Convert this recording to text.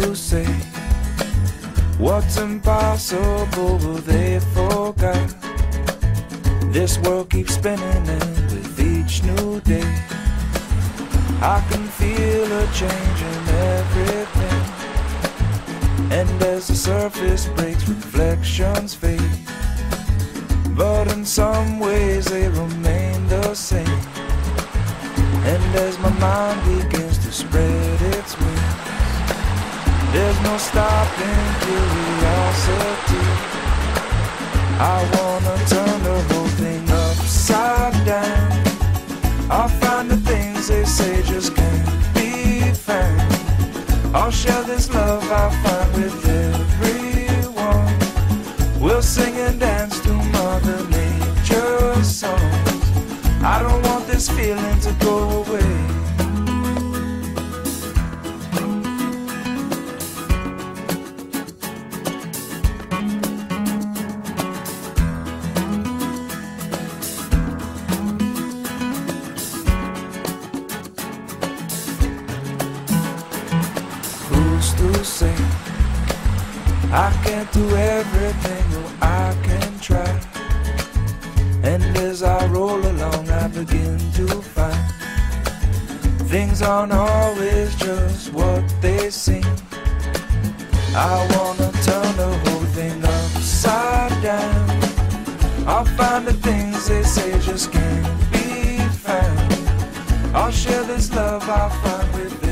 to say what's impossible, they forgot. This world keeps spinning, and with each new day I can feel a change in everything. And as the surface breaks, reflections fade, but in some ways they remain the same. And as my mind begins to spread its wings, there's no stopping curiosity. I wanna turn the whole thing upside down. I'll find the things they say just can't be found. I'll share this love I find with everyone. We'll sing and dance to Mother Nature's songs. I don't want this feeling to go away. Who's to say I can't do everything? Oh, I can try. And as I roll along, I begin to find things aren't always just what they seem. I wanna turn the whole thing upside down. I'll find the things they say just can't be found. I'll share this love I find with